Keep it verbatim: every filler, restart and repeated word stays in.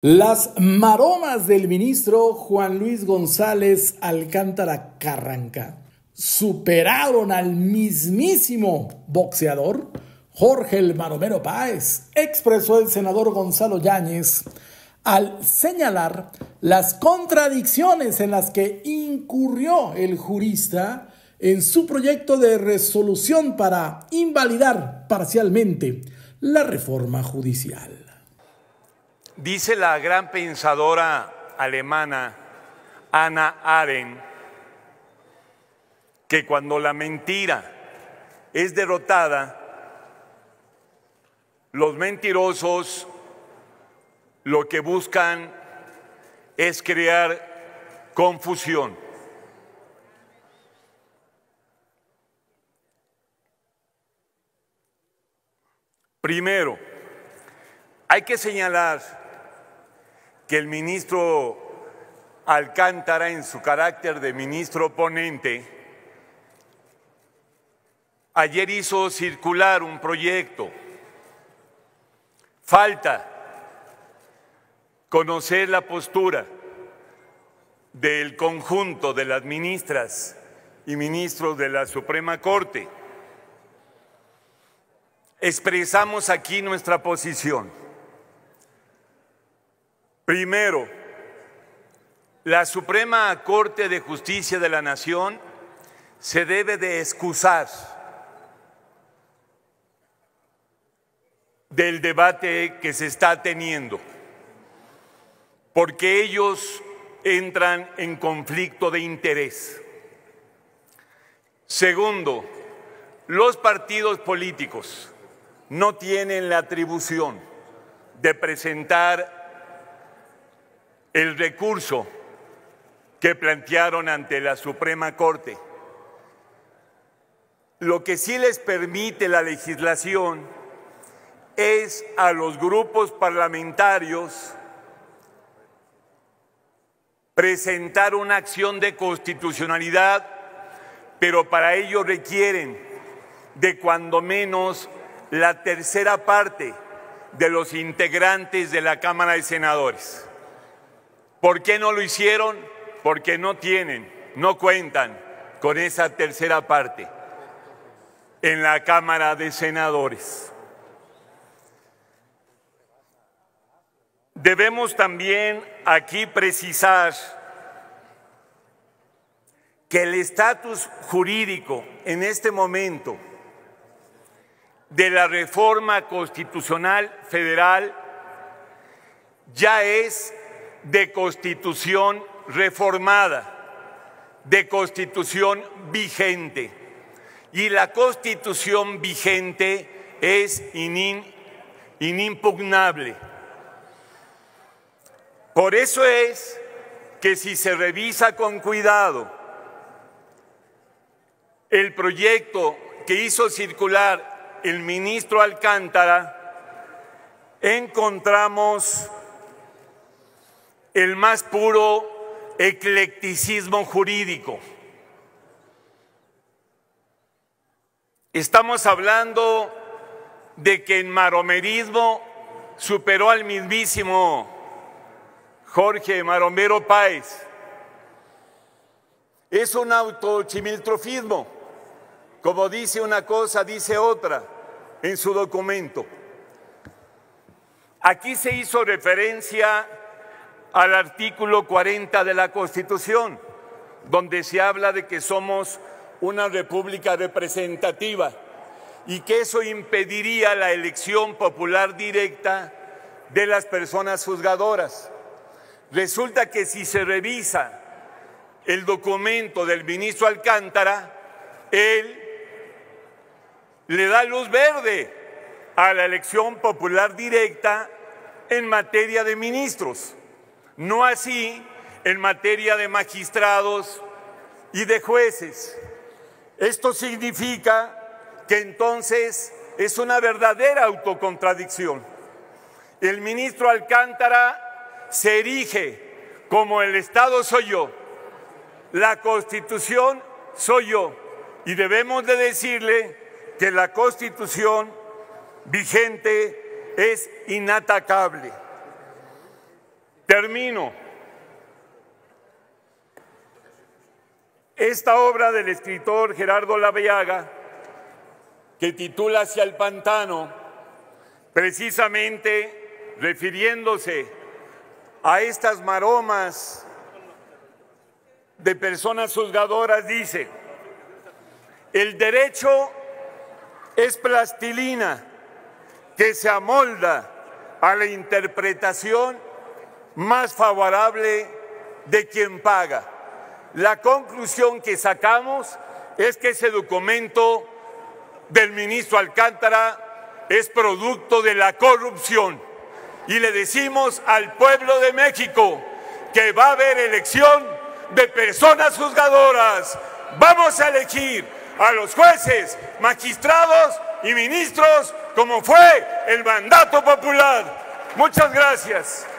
Las maromas del ministro Juan Luis González Alcántara Carrancá superaron al mismísimo boxeador Jorge El Maromero Páez, expresó el senador Gonzalo Yáñez, al señalar las contradicciones en las que incurrió el jurista en su proyecto de resolución para invalidar parcialmente la reforma judicial. Dice la gran pensadora alemana Hannah Arendt que cuando la mentira es derrotada, los mentirosos lo que buscan es crear confusión. Primero, hay que señalar que el ministro Alcántara, en su carácter de ministro ponente, ayer hizo circular un proyecto. Falta conocer la postura del conjunto de las ministras y ministros de la Suprema Corte. Expresamos aquí nuestra posición. Primero, la Suprema Corte de Justicia de la Nación se debe de excusar del debate que se está teniendo, porque ellos entran en conflicto de interés. Segundo, los partidos políticos no tienen la atribución de presentar el recurso que plantearon ante la Suprema Corte. Lo que sí les permite la legislación es a los grupos parlamentarios presentar una acción de constitucionalidad, pero para ello requieren de cuando menos la tercera parte de los integrantes de la Cámara de Senadores. ¿Por qué no lo hicieron? Porque no tienen, no cuentan con esa tercera parte en la Cámara de Senadores. Debemos también aquí precisar que el estatus jurídico en este momento de la reforma constitucional federal ya es de constitución reformada, de constitución vigente. Y la constitución vigente es inimpugnable. Por eso es que si se revisa con cuidado el proyecto que hizo circular el ministro Alcántara, encontramos el más puro eclecticismo jurídico. Estamos hablando de que el maromerismo superó al mismísimo Jorge Maromero Páez. Es un autochimiltrofismo. Como dice una cosa, dice otra en su documento. Aquí se hizo referencia al artículo cuarenta de la Constitución, donde se habla de que somos una república representativa y que eso impediría la elección popular directa de las personas juzgadoras. Resulta que si se revisa el documento del ministro Alcántara, él le da luz verde a la elección popular directa en materia de ministros. No así en materia de magistrados y de jueces. Esto significa que entonces es una verdadera autocontradicción. El ministro Alcántara se erige como el Estado soy yo, la Constitución soy yo, y debemos de decirle que la Constitución vigente es inatacable. Termino. Esta obra del escritor Gerardo Laveaga, que titula Hacia el pantano, precisamente refiriéndose a estas maromas de personas juzgadoras, dice: el derecho es plastilina que se amolda a la interpretación más favorable de quien paga. La conclusión que sacamos es que ese documento del ministro Alcántara es producto de la corrupción. Y le decimos al pueblo de México que va a haber elección de personas juzgadoras. Vamos a elegir a los jueces, magistrados y ministros como fue el mandato popular. Muchas gracias.